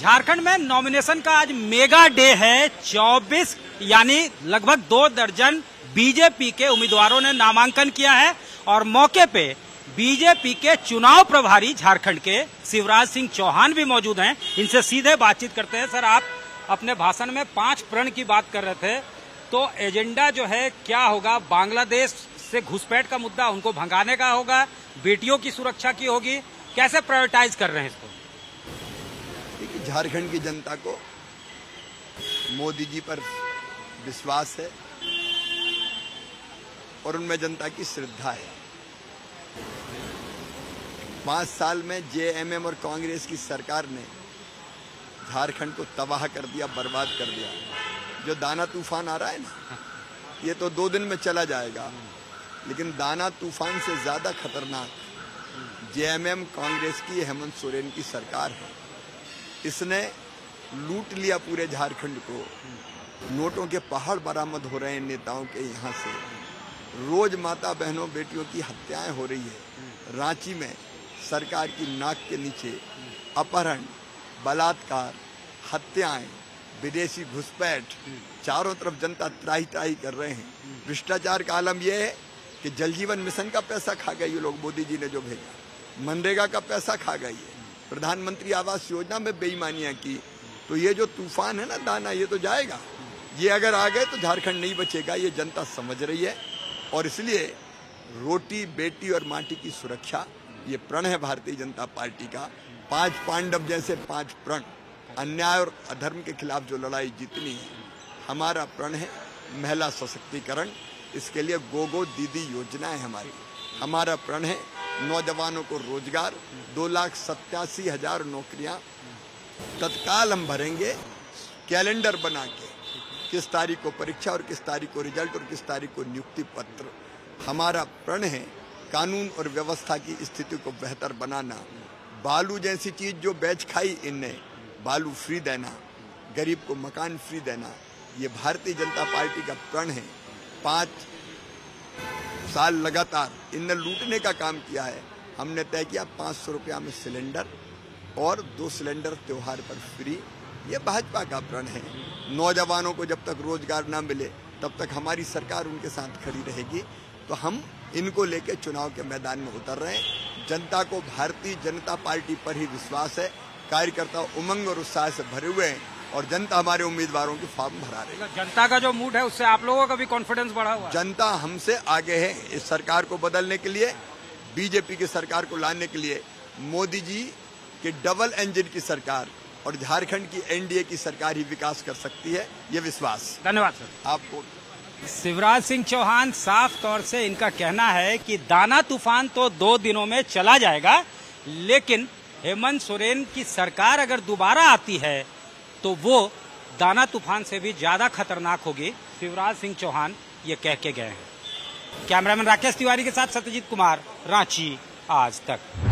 झारखंड में नॉमिनेशन का आज मेगा डे है। 24 यानी लगभग 2 दर्जन बीजेपी के उम्मीदवारों ने नामांकन किया है और मौके पे बीजेपी के चुनाव प्रभारी झारखंड के शिवराज सिंह चौहान भी मौजूद हैं। इनसे सीधे बातचीत करते हैं। सर, आप अपने भाषण में 5 प्रण की बात कर रहे थे, तो एजेंडा जो है क्या होगा? बांग्लादेश से घुसपैठ का मुद्दा, उनको भगाने का होगा, बेटियों की सुरक्षा की होगी, कैसे प्रायोरिटाइज कर रहे हैं इसको? देखिए, झारखंड की जनता को मोदी जी पर विश्वास है और उनमें जनता की श्रद्धा है। 5 साल में जेएमएम और कांग्रेस की सरकार ने झारखंड को तबाह कर दिया, बर्बाद कर दिया। जो दाना तूफान आ रहा है ना, ये तो 2 दिन में चला जाएगा, लेकिन दाना तूफान से ज़्यादा खतरनाक जेएमएम कांग्रेस की हेमंत सोरेन की सरकार है। इसने लूट लिया पूरे झारखंड को। नोटों के पहाड़ बरामद हो रहे हैं नेताओं के यहाँ से। रोज माता बहनों बेटियों की हत्याएं हो रही है। रांची में सरकार की नाक के नीचे अपहरण, बलात्कार, हत्याएं, विदेशी घुसपैठ, चारों तरफ जनता त्राही त्राही कर रहे हैं। भ्रष्टाचार का आलम यह है कि जल जीवन मिशन का पैसा खा गए ये लोग, मोदी जी ने जो भेजा, मनरेगा का पैसा खा गए, प्रधानमंत्री आवास योजना में बेईमानियां की। तो ये जो तूफान है ना, दाना, ये तो जाएगा। ये अगर आ गए तो झारखंड नहीं बचेगा, ये जनता समझ रही है। और इसलिए रोटी, बेटी और माटी की सुरक्षा, ये प्रण है भारतीय जनता पार्टी का। 5 पांडव जैसे 5 प्रण। अन्याय और अधर्म के खिलाफ जो लड़ाई जीतनी है, हमारा प्रण है। महिला सशक्तिकरण, इसके लिए गो दीदी योजना है हमारी। हमारा प्रण है नौजवानों को रोजगार, 2,87,000 नौकरियां तत्काल हम भरेंगे, कैलेंडर बना के, किस तारीख को परीक्षा और किस तारीख को रिजल्ट और किस तारीख को नियुक्ति पत्र। हमारा प्रण है कानून और व्यवस्था की स्थिति को बेहतर बनाना। बालू जैसी चीज़ जो बेच खाई इनने, बालू फ्री देना, गरीब को मकान फ्री देना, ये भारतीय जनता पार्टी का प्रण है। 5 साल लगातार इनने लूटने का काम किया है। हमने तय किया 500 रुपया में सिलेंडर और 2 सिलेंडर त्यौहार पर फ्री। ये भाजपा का प्रण है। नौजवानों को जब तक रोजगार ना मिले तब तक हमारी सरकार उनके साथ खड़ी रहेगी। तो हम इनको लेके चुनाव के मैदान में उतर रहे हैं। जनता को भारतीय जनता पार्टी पर ही विश्वास है। कार्यकर्ता उमंग और उत्साह से भरे हुए हैं और जनता हमारे उम्मीदवारों की फॉर्म भरा रही है। जनता का जो मूड है उससे आप लोगों का भी कॉन्फिडेंस बढ़ा हुआ है। जनता हमसे आगे है। इस सरकार को बदलने के लिए, बीजेपी की सरकार को लाने के लिए, मोदी जी के डबल इंजन की सरकार और झारखंड की एनडीए की सरकार ही विकास कर सकती है, ये विश्वास। धन्यवाद सर आपको। शिवराज सिंह चौहान, साफ तौर से इनका कहना है कि दाना तूफान तो 2 दिनों में चला जाएगा, लेकिन हेमंत सोरेन की सरकार अगर दोबारा आती है तो वो दाना तूफान से भी ज्यादा खतरनाक होगी। शिवराज सिंह चौहान ये कह के गए हैं। कैमरामैन राकेश तिवारी के साथ सत्यजीत कुमार, रांची, आज तक।